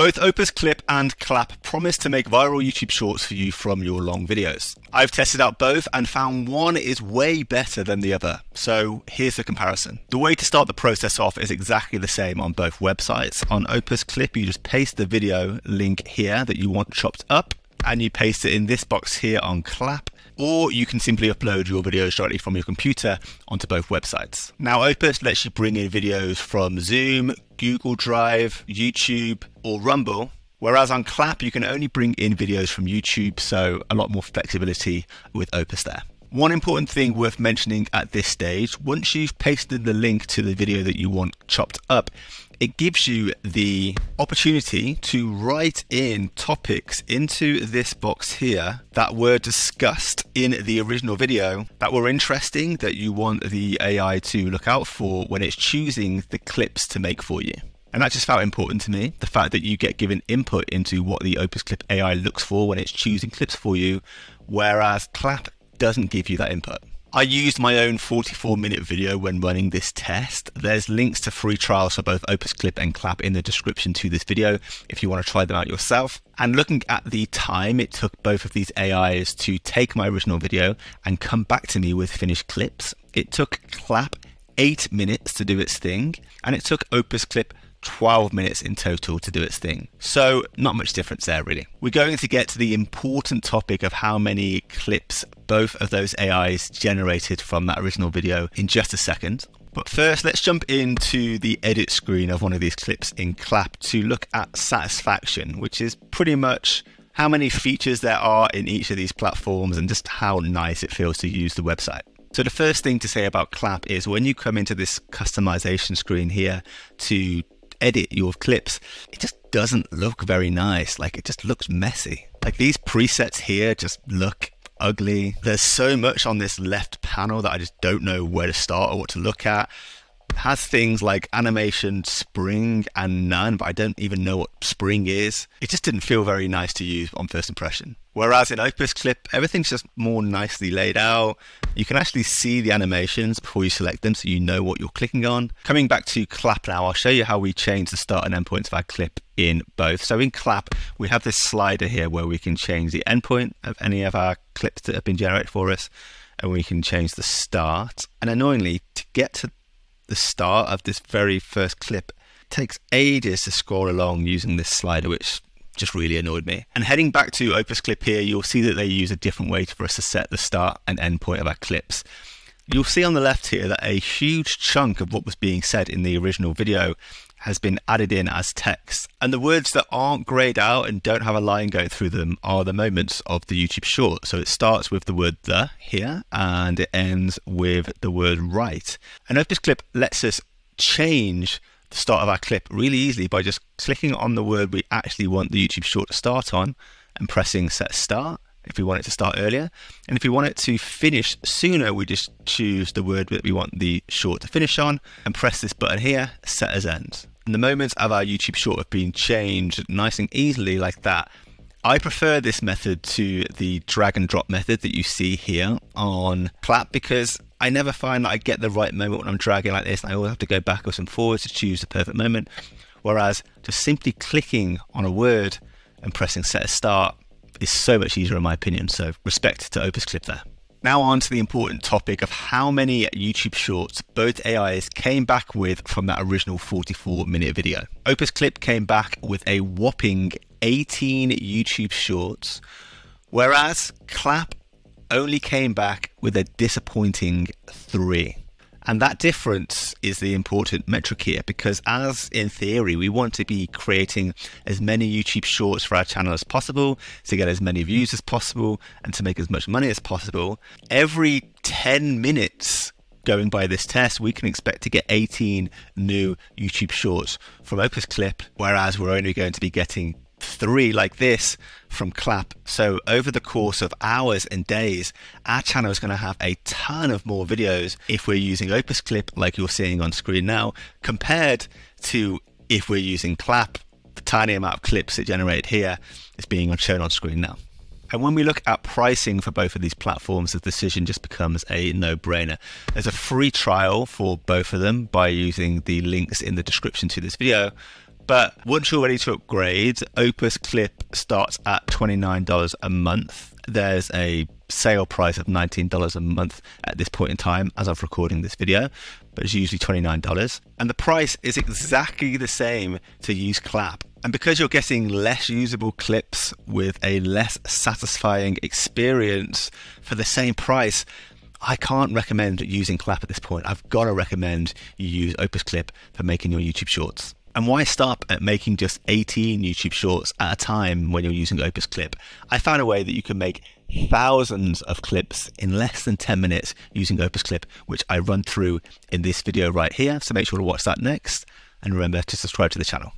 Both Opus Clip and Klap promise to make viral YouTube shorts for you from your long videos. I've tested out both and found one is way better than the other. So here's the comparison. The way to start the process off is exactly the same on both websites. On Opus Clip, you just paste the video link here that you want chopped up, and you paste it in this box here on Klap, or you can simply upload your videos directly from your computer onto both websites. Now, Opus lets you bring in videos from Zoom, Google Drive, YouTube, or Rumble, whereas on Klap, you can only bring in videos from YouTube, so a lot more flexibility with Opus there. One important thing worth mentioning at this stage, once you've pasted the link to the video that you want chopped up, it gives you the opportunity to write in topics into this box here that were discussed in the original video that were interesting, that you want the AI to look out for when it's choosing the clips to make for you. And that just felt important to me. The fact that you get given input into what the Opus Clip AI looks for when it's choosing clips for you, whereas Klap doesn't give you that input. I used my own 44-minute video when running this test. There's links to free trials for both Opus Clip and Klap in the description to this video if you want to try them out yourself. And looking at the time it took both of these AIs to take my original video and come back to me with finished clips, it took Klap 8 minutes to do its thing, and it took Opus Clip 12 minutes in total to do its thing. So not much difference there really. We're going to get to the important topic of how many clips both of those AIs generated from that original video in just a second. But first, let's jump into the edit screen of one of these clips in Klap to look at satisfaction, which is pretty much how many features there are in each of these platforms and just how nice it feels to use the website. So the first thing to say about Klap is when you come into this customization screen here to edit your clips, it just doesn't look very nice. Like, it just looks messy. Like, these presets here just look ugly. There's so much on this left panel that I just don't know where to start or what to look at. It has things like animation, spring, and none, but I don't even know what spring is. It just didn't feel very nice to use on first impression. Whereas in Opus Clip, everything's just more nicely laid out. You can actually see the animations before you select them, so you know what you're clicking on. Coming back to Klap now, I'll show you how we change the start and end points of our clip in both. So in Klap, we have this slider here where we can change the endpoint of any of our clips that have been generated for us, and we can change the start. And annoyingly, to get to the start of this very first clip, it takes ages to scroll along using this slider, which just really annoyed me. And heading back to Opus Clip here, you'll see that they use a different way for us to set the start and end point of our clips. You'll see on the left here that a huge chunk of what was being said in the original video has been added in as text. And the words that aren't grayed out and don't have a line going through them are the moments of the YouTube short. So it starts with the word "the" here, and it ends with the word "right." And Opus Clip lets us change the start of our clip really easily by just clicking on the word we actually want the YouTube short to start on and pressing set start if we want it to start earlier. And if we want it to finish sooner, we just choose the word that we want the short to finish on and press this button here, set as end. And the moments of our YouTube short have been changed nice and easily like that. I prefer this method to the drag and drop method that you see here on Klap because I never find that I get the right moment when I'm dragging like this. I always have to go backwards and forwards to choose the perfect moment. Whereas just simply clicking on a word and pressing set as start is so much easier in my opinion. So respect to Opus Clip there. Now on to the important topic of how many YouTube shorts both AIs came back with from that original 44-minute video. Opus Clip came back with a whopping 18 YouTube shorts, whereas Klap only came back with a disappointing 3. And that difference is the important metric here, because as in theory, we want to be creating as many YouTube shorts for our channel as possible to get as many views as possible and to make as much money as possible. Every 10 minutes going by this test, we can expect to get 18 new YouTube shorts from Opus Clip, whereas we're only going to be getting 3 like this from Klap. So over the course of hours and days, our channel is going to have a ton of more videos if we're using Opus Clip like you're seeing on screen now, compared to if we're using Klap, the tiny amount of clips it generated here is being shown on screen now. And when we look at pricing for both of these platforms, the decision just becomes a no-brainer. There's a free trial for both of them by using the links in the description to this video. But once you're ready to upgrade, Opus Clip starts at $29 a month. There's a sale price of $19 a month at this point in time as of recording this video, but it's usually $29. And the price is exactly the same to use Klap. And because you're getting less usable clips with a less satisfying experience for the same price, I can't recommend using Klap at this point. I've got to recommend you use Opus Clip for making your YouTube shorts. And why stop at making just 18 YouTube shorts at a time when you're using Opus Clip? I found a way that you can make thousands of clips in less than 10 minutes using Opus Clip, which I run through in this video right here. So make sure to watch that next, and remember to subscribe to the channel.